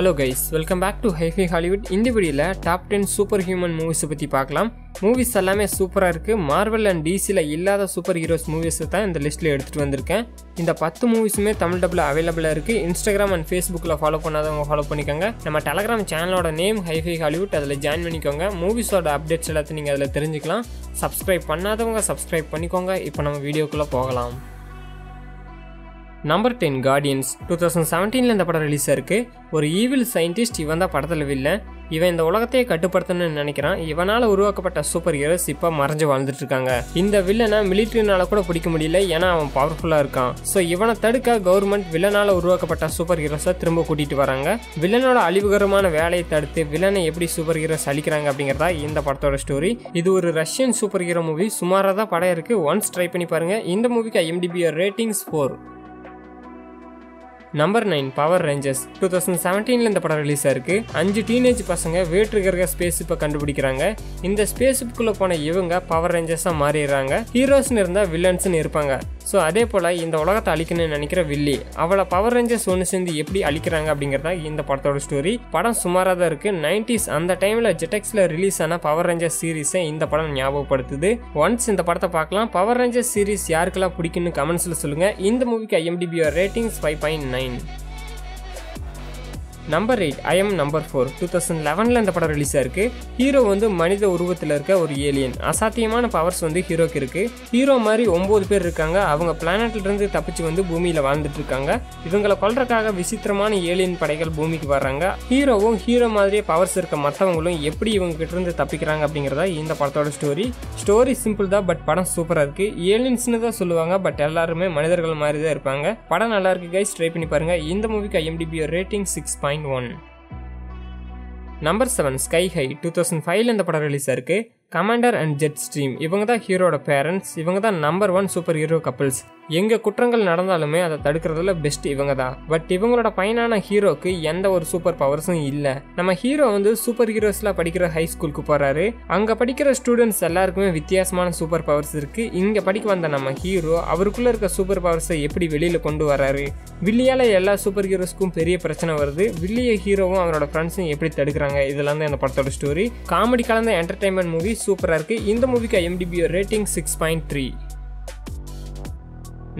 Hello guys, welcome back to HiFi Hollywood. In this video, top 10 superhuman movies பத்தி பார்க்கலாம். Movies எல்லாமே சூப்பரா இருக்கு. Marvel and DC ல இல்லாத சூப்பர் ஹீரோஸ் movies தான் இந்த லிஸ்ட்ல எடுத்துட்டு வந்திருக்கேன். இந்த 10 மூவிஸ்மே தமிழ் டப்ல அவேலபிளா இருக்கு. Instagram and Facebook ல ஃபாலோ பண்ணாதவங்க ஃபாலோ பண்ணிக்கங்க. நம்ம Telegram சேனலோட நேம் HiFi Hollywood, அதுல ஜாயின் பண்ணிக்கோங்க. மூவிஸோட அப்டேட்ஸ் எல்லாத்தையும் நீங்க அதுல தெரிஞ்சுக்கலாம். Subscribe பண்ணாதவங்க Subscribe பண்ணிக்கோங்க. இப்போ நம்ம வீடியோக்குள்ள போகலாம். Number 10 Guardians 2017 ல இந்த படம் ரிலீஸ் ஆயிருக்கு. ஒரு ஈவில் சயின்டிஸ்ட் இவன் தான் படத்துல வில்லன். இவன் இந்த உலகத்தையே கட்டுப்படுத்தணும்னு நினைக்கிறான். இவனால உருவாக்கப்பட்ட சூப்பர் ஹீரோஸ் இப்ப மறைஞ்சு வாழ்ந்துட்டு இருக்காங்க. இந்த வில்லனை மிலிட்டரினால கூட பிடிக்க முடியல, ஏன்னா அவன் பவர்ஃபுல்லா இருக்கான். சோ இவனை தடுக்க கவர்மெண்ட் வில்லனால உருவாக்கப்பட்ட சூப்பர் ஹீரோஸை திரும்ப கூட்டிட்டு வராங்க. வில்லனோட அழிவுகரமான வேலையை தடுத்து வில்லனை எப்படி சூப்பர் ஹீரோஸ் அழிக்கிறாங்க அப்படிங்கறதா இந்த படத்தோட ஸ்டோரி. இது ஒரு ரஷ்யன் சூப்பர் ஹீரோ மூவி. சுமாரா தான் படம் இருக்கு, ஒன்ஸ் ட்ரை பண்ணி பாருங்க. இந்த மூவிக்கு IMDb ratings 4. Number 9 Power Rangers 2017 ல இந்த படம் ரிலீஸ் ஆயிருக்கு. 5 டீனேஜ் பசங்க வேற்றுகிற ஸ்பேஸ்ஷிப்பை கண்டுபிடிக்கிறாங்க. இந்த ஸ்பேஸ்ஷிப்புக்குள்ள போன இவங்க பவர் ரேஞ்சர்ஸா மாறிடுறாங்க. ஹீரோஸ்னு இருந்தா வில்லன்ஸ்னு இருப்பாங்க. ஸோ அதே போல இந்த உலகத்தை அழிக்கணும்னு நினைக்கிற வில்லி அவளை பவர் ரேஞ்சர்ஸ் ஒன்று சேர்ந்து எப்படி அழிக்கிறாங்க அப்படிங்கிறதா இந்த படத்தோட ஸ்டோரி. படம் சுமாராக தான் இருக்கு. 90s அந்த டைம்ல ஜெடெக்ஸ்ல ரிலீஸ் ஆன பவர் ரேஞ்சர் சீரீஸை இந்த படம் ஞாபகப்படுத்துது. ஒன்ஸ் இந்த படத்தை பார்க்கலாம். பவர் ரேஞ்சர் சீரீஸ் யாருக்கெல்லாம் பிடிக்குன்னு கமெண்ட்ஸ்ல சொல்லுங்க. இந்த மூவிக்கு IMDb ratings 5.9. Number 8 I Am Number 4 2011 ல இந்த படம் ரிலீஸ் ஆயிருக்கு. ஹீரோ வந்து மனித உருவத்தில் இருக்க ஒரு ஏலியன். அசாத்தியமான பவர்ஸ் வந்து ஹீரோக்கு இருக்கு. ஹீரோ மாதிரி 9 பேர் இருக்காங்க. அவங்க பிளானட்ல இருந்து தப்பிச்சு வந்து பூமியில வாழ்ந்துட்டு இருக்காங்க. இவங்களை கொல்றதுக்காக விசித்திரமான ஏலியன் படைகள் பூமிக்கு வர்றாங்க. ஹீரோவும் ஹீரோ மாதிரியே பவர்ஸ் இருக்க மற்றவங்களும் எப்படி இவங்க கிட்ட இருந்து தப்பிக்கிறாங்க அப்படிங்கிறதா இந்த படத்தோட ஸ்டோரி. சிம்பிள் தான், பட் படம் சூப்பரா இருக்கு. ஏலியன்ஸ்னு தான் சொல்லுவாங்க, பட் எல்லாருமே மனிதர்கள் மாதிரி தான் இருப்பாங்க. படம் நல்லா இருக்கு கைஸ், ட்ரை பண்ணி பாருங்க. இந்த மூவிக்கு IMDb rating 6.1. Number 7 Sky High 2005 ல இந்த படம் ரிலீஸ் ஆயிருக்கு. கமாண்டர் அண்ட் ஜெட் ஸ்ட்ரீம் இவங்க தான் ஹீரோட பேரண்ட்ஸ். இவங்க தான் No. 1 super hero couples. எங்க குற்றங்கள் நடந்தாலுமே அதை தடுக்கிறதுல பெஸ்ட் இவங்க தான். பட் இவங்களோட பையனான ஹீரோக்கு எந்த ஒரு சூப்பர் பவர்ஸும் இல்லை. நம்ம ஹீரோ வந்து சூப்பர் ஹீரோஸ்லாம் படிக்கிற ஹை ஸ்கூலுக்கு போறாரு. அங்கே படிக்கிற ஸ்டூடெண்ட்ஸ் எல்லாருக்குமே வித்தியாசமான சூப்பர் பவர்ஸ் இருக்கு. இங்கே படிக்க வந்த நம்ம ஹீரோ அவருக்குள்ள இருக்க சூப்பர் பவர்ஸை எப்படி வெளியில கொண்டு வராரு. வில்லியால எல்லா சூப்பர் ஹீரோஸ்க்கும் பெரிய பிரச்சனை வருது. வில்லிய ஹீரோவும் அவரோட ஃப்ரெண்ட்ஸும் எப்படி தடுக்கிறாங்க, இதெல்லாம் தான் இந்த படத்தோட ஸ்டோரி. காமெடி கலந்த என்டர்டைன்மெண்ட் மூவி, சூப்பரா இருக்கு. இந்த மூவிக்கு IMDb ரேட்டிங் 6.3.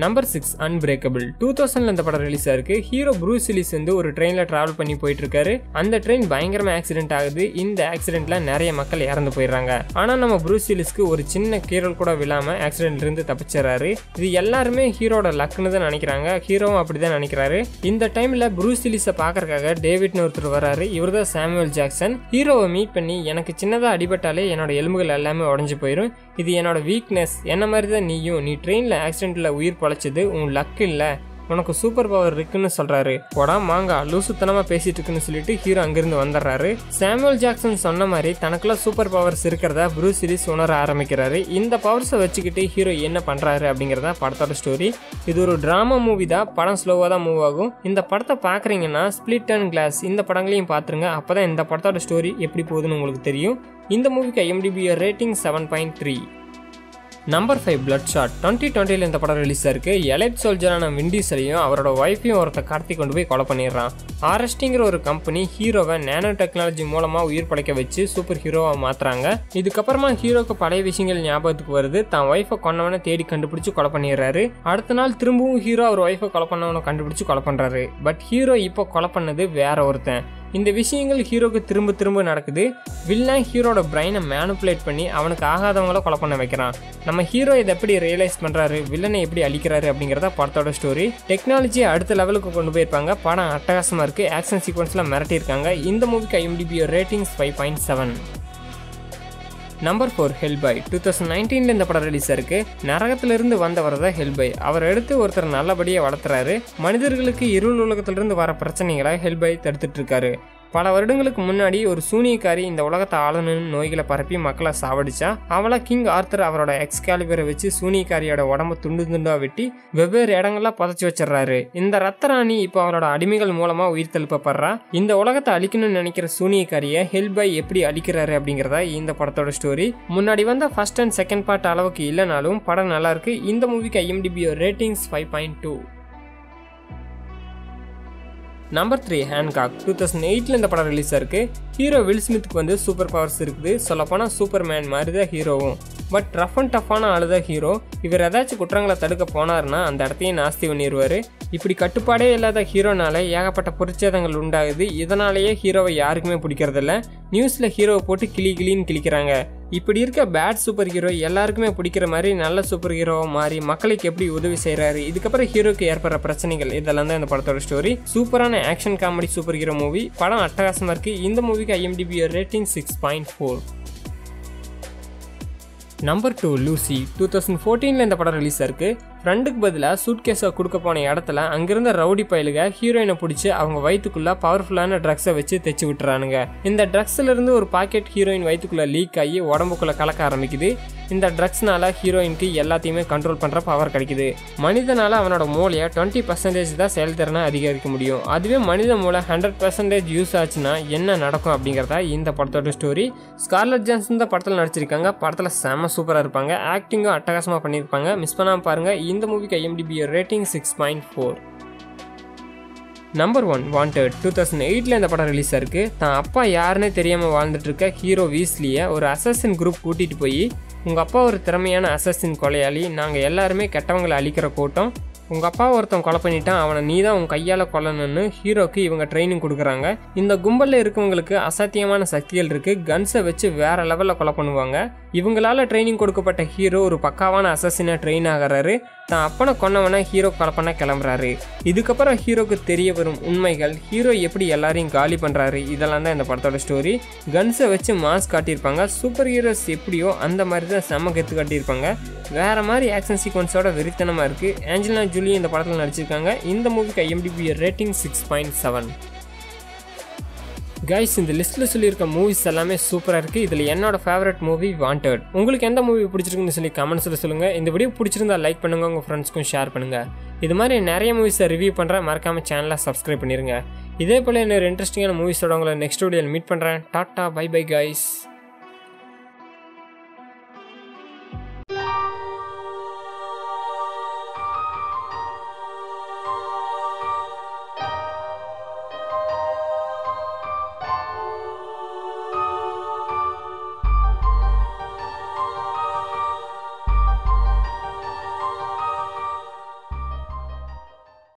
Number 6 Unbreakable 2000 இந்த படம் ரிலீஸ் ஆயிருக்கு. ஹீரோ ப்ரூஸ் வில்லிஸ் வந்து ஒரு ட்ரெயின்ல டிராவல் பண்ணி போயிட்டு இருக்காரு. அந்த ட்ரெயின் பயங்கரமா ஆக்சிடென்ட் ஆகுது. இந்த ஆக்சிடென்ட்ல நிறைய மக்கள் இறந்து போயிடுறாங்க. ஆனா நம்ம ப்ரூஸ் வில்லிஸ்க்கு ஒரு சின்ன கீரல் கூட விழாம ஆக்சிடென்ட்ல இருந்து தப்பிச்சாரு. இது எல்லாருமே ஹீரோட லக்னு தான் நினைக்கிறாங்க. ஹீரோவும் அப்படிதான் நினைக்கிறாரு. இந்த டைம்ல ப்ரூஸ் வில்லிஸை பாக்குறதுக்காக டேவிட்னு ஒருத்தர் வராரு. இவர் தான் சாமுவேல் ஜாக்சன். ஹீரோவை மீட் பண்ணி எனக்கு சின்னதா அடிபட்டாலே என்னோட எலும்புகள் எல்லாமே உடஞ்சு போயிடும். இது என்னோட வீக்னஸ். என்ன மாதிரி தான் நீயும். நீ ட்ரெயின்ல ஆக்சிடென்ட்ல உயிர் பழச்சது உன் லக் இல்ல, உனக்கு சூப்பர் பவர் இருக்குன்னு சொல்றாரு. போடா மாங்கா லூசுத்தனமா பேசிட்டு இருக்குன்னு சொல்லிட்டு ஹீரோ அங்கிருந்து வந்துடுறாரு. சாமுவேல் ஜாக்சன் சொன்ன மாதிரி தனக்குள்ள சூப்பர் பவர்ஸ் இருக்கிறதா ப்ரூஸ் வில்லிஸ் உணர ஆரம்பிக்கிறாரு. இந்த பவர்ஸை வச்சுக்கிட்டு ஹீரோ என்ன பண்றாரு அப்படிங்கிறதா படத்தோட ஸ்டோரி. இது ஒரு டிராமா மூவி தான். படம் ஸ்லோவா தான் மூவ் ஆகும். இந்த படத்தை பாக்குறீங்கன்னா ஸ்பிளிட் அண்ட் கிளாஸ் இந்த படங்களையும் பாத்துருங்க. அப்பதான் இந்த படத்தோட ஸ்டோரி எப்படி போகுதுன்னு உங்களுக்கு தெரியும். இந்த மூவிக்கு IMDb ரேட்டிங் 7.3. Number 5 Bloodshot 2020 ல இந்த படம் ரிலீஸ் ஆயிருக்கு. எலைட் சோல்ஜரான விண்டீசலையும் அவரோட ஒய்ஃபையும் ஒருத்த கடத்தி கொண்டு போய் கொலை பண்ணிடுறான். ஆர்எஸ்டிங்கிற ஒரு கம்பெனி ஹீரோவை நேனோ டெக்னாலஜி மூலமா உயிர் படைக்க வச்சு சூப்பர் ஹீரோவா மாத்துறாங்க. இதுக்கப்புறமா ஹீரோக்கு பழைய விஷயங்கள் ஞாபகத்துக்கு வருது. தான் ஒய்ஃபை கொன்னவனை தேடி கண்டுபிடிச்சு கொலை பண்ணிடுறாரு. அடுத்த நாள் திரும்பவும் ஹீரோ அவர் ஒய்ஃபை கொலை பண்ணவனை கண்டுபிடிச்சு கொலை பண்றாரு. பட் ஹீரோ இப்போ கொலை பண்ணது வேற ஒருத்தன். இந்த விஷயங்கள் ஹீரோக்கு திரும்ப திரும்ப நடக்குது. வில்லன் ஹீரோட பிரைனை மேனுப்புலேட் பண்ணி அவனுக்கு ஆகாதவங்கள கொலை பண்ண வைக்கிறான். நம்ம ஹீரோ இதை எப்படி ரியலைஸ் பண்ணுறாரு, வில்லனை எப்படி அழிக்கிறாரு அப்படிங்கிறத படத்தோட ஸ்டோரி. டெக்னாலஜியை அடுத்த லெவலுக்கு கொண்டு போயிருப்பாங்க. படம் அட்டகாசமாக இருக்குது. ஆக்ஷன் சீக்வன்ஸ்லாம் மிரட்டியிருக்காங்க. இந்த மூவிக்கு IMDb ரேட்டிங்ஸ் 5.7. நம்பர் 4 ஹெல்பாய் 2019ல இந்த படம் ரிலீஸ் ஆயிருக்கு. நரகத்திலிருந்து வந்தவர் தான் ஹெல்பாய். அவர் எடுத்து ஒருத்தர் நல்லபடியாக வளர்த்துறாரு. மனிதர்களுக்கு இருள் உலகத்திலிருந்து வர பிரச்சனைகளை ஹெல்பாய் தடுத்துட்டு இருக்காரு. பல வருடங்களுக்கு முன்னாடி ஒரு சூனியக்காரி இந்த உலகத்தை ஆளணும்னு நோய்களை பரப்பி மக்களை சாவடிச்சா. அவளை கிங் ஆர்த்தர் அவரோட எக்ஸ்காலிபரை வச்சு சூனியக்காரியோட உடம்பு துண்டு துண்டா வெட்டி வெவ்வேறு இடங்கள்லாம் புதைச்சி வச்சிடறாரு. இந்த ரத்த ராணி இப்போ அவரோட அடிமைகள் மூலமா உயிர் தழுப்பப்படுறா. இந்த உலகத்தை அழிக்கணும்னு நினைக்கிற சூனியக்காரியை ஹெல்பாய் எப்படி அழிக்கிறாரு அப்படிங்கிறதா இந்த படத்தோட ஸ்டோரி. முன்னாடி வந்த ஃபர்ஸ்ட் அண்ட் செகண்ட் பார்ட் அளவுக்கு இல்லைனாலும் படம் நல்லா இருக்கு. இந்த மூவிக்கு IMDb ரேட்டிங்ஸ் 5.2. நம்பர் 3 ஹேன்காக் 2008ல் இந்த படம் ரிலீஸ் ஆயிருக்கு. ஹீரோ வில் ஸ்மித்க்கு வந்து சூப்பர் பவர்ஸ் இருக்குது. சொல்லப்போனால் சூப்பர் மேன் மாதிரி தான் ஹீரோவும். பட் ரஃப் அண்ட் டஃப்பான ஆள் தான் ஹீரோ. இவர் ஏதாச்சும் குற்றங்களை தடுக்க போனார்னா அந்த இடத்தையும் நாஸ்தி பண்ணிடுவார். இப்படி கட்டுப்பாடே இல்லாத ஹீரோனால ஏகப்பட்ட பொருட்சேதங்கள் உண்டாகுது. இதனாலேயே ஹீரோவை யாருக்குமே பிடிக்கிறதில்ல. நியூஸில் ஹீரோவை போட்டு கிளி கிளின்னு கிளிக்கிறாங்க. இப்படி இருக்க பேட் சூப்பர் ஹீரோ எல்லாருக்குமே பிடிக்கிற மாதிரி நல்ல சூப்பர் ஹீரோவை மாறி மக்களுக்கு எப்படி உதவி செய்கிறாரு, இதுக்கப்புறம் ஹீரோக்கு ஏற்படுற பிரச்சனைகள், இதெல்லாம் தான் இந்த படத்தோட ஸ்டோரி. சூப்பரான action comedy super hero movie. படம் அட்டகாசமாக இருக்குது. இந்த மூவிக்கு IMDb ரேட்டிங் 6.4. நம்பர் 2 லூசி 2014ல் இந்த படம் ரிலீஸ் ஆயிருக்கு. ஃப்ரெண்டுக்கு பதிலாக சூட்கேஸை கொடுக்க போன இடத்துல அங்கிருந்த ரவுடி பயலுக ஹீரோயினை பிடிச்சி அவங்க வயிற்றுக்குள்ளே பவர்ஃபுல்லான ட்ரக்ஸை வச்சு தைச்சி விட்டுறானுங்க. இந்த ட்ரக்ஸ்லேருந்து ஒரு பாக்கெட் ஹீரோயின் வயிற்றுக்குள்ளே லீக் ஆகி உடம்புக்குள்ளே கலக்க ஆரம்பிக்குது. இந்த ட்ரக்ஸ்னால ஹீரோயினுக்கு எல்லாத்தையுமே கண்ட்ரோல் பண்ணுற பவர் கிடைக்குது. மனிதனால் அவனோட மூளையை 20% தான் செயல்திறனை அதிகரிக்க முடியும். அதுவே மனித மூளை 100% யூஸ் ஆச்சுன்னா என்ன நடக்கும் அப்படிங்கிறதா இந்த படத்தோட ஸ்டோரி. ஸ்கார்லட் ஜான்சன் தான் படத்தில் நடிச்சிருக்காங்க. படத்தில் செம சூப்பராக இருப்பாங்க. ஆக்டிங்கும் அட்டகாசமாக பண்ணியிருப்பாங்க. மிஸ் பண்ணாமல் பாருங்கள். இந்த மூவிக்கு IMDb ரேட்டிங் 6.4. நம்பர் 1 வாண்டட் 2008ல் இந்த படம் ரிலீஸ் ஆயிருக்கு. தான் அப்பா யாருன்னே தெரியாமல் வாழ்ந்துட்டுருக்க ஹீரோ வீஸ்லியை ஒரு அசாசின் குரூப் கூட்டிகிட்டு போய், உங்கள் அப்பா ஒரு திறமையான அசாசின் கொலையாளி, நாங்கள் எல்லாருமே கெட்டவங்களை அழிக்கிற கூட்டம், உங்கள் அப்பா ஒருத்தன் கொலை பண்ணிட்டான், அவனை நீ தான் உங்கள் கையால் கொல்லணும்னு ஹீரோக்கு இவங்க ட்ரைனிங் கொடுக்குறாங்க. இந்த கும்பலில் இருக்கவங்களுக்கு அசாத்தியமான சக்திகள் இருக்குது. கன்ஸை வச்சு வேறு லெவலில் கொலை பண்ணுவாங்க. இவங்களால் ட்ரைனிங் கொடுக்கப்பட்ட ஹீரோ ஒரு பக்காவான அசாசினை ட்ரெயின் ஆகிறாரு. தான் அப்பனை கொன்னவனை ஹீரோ கொலை பண்ண கிளம்புறாரு. இதுக்கப்புறம் ஹீரோக்கு தெரிய வரும் உண்மைகள், ஹீரோ எப்படி எல்லாரையும் காலி பண்ணுறாரு, இதெல்லாம் தான் இந்த படத்தோட ஸ்டோரி. கன்ஸை வச்சு மாஸ்க் காட்டியிருப்பாங்க. சூப்பர் ஹீரோஸ் எப்படியோ அந்த மாதிரி தான் செம்ம கெத்து காட்டியிருப்பாங்க. வேறு மாதிரி ஆக்ஷன் சீக்வன்ஸோட வெறித்தனமாக இருக்குது. ஆஞ்சலினா ஜூலி இந்த படத்தில் நடிச்சிருக்காங்க. இந்த மூவிக்கு IMDb ரேட்டிங் 6.7. கைஸ், இந்த லிஸ்ட்டில் சொல்லியிருக்க மூவிஸ் எல்லாமே சூப்பராக இருக்குது. இதில் என்னோட ஃபேவரட் மூவி வாண்டட். உங்களுக்கு எந்த மூவி பிடிச்சிருக்குன்னு சொல்லி கமெண்ட்ஸில் சொல்லுங்கள். இந்த வீடியோ பிடிச்சிருந்தா லைக் பண்ணுங்கள், உங்கள் ஃப்ரெண்ட்ஸ்க்கும் ஷேர் பண்ணுங்கள். இது மாதிரி நிறைய மூவிஸை ரிவ்யூ பண்ணுறேன். மறக்காமல் சேனலை சப்ஸ்கிரைப் பண்ணிடுங்க. இதே போல் இன்னொரு இன்ட்ரெஸ்டிங்கான மூவிஸோட உங்களை நெக்ஸ்ட் வீடியோவில் மீட் பண்ணுறேன். Tata bye bye guys.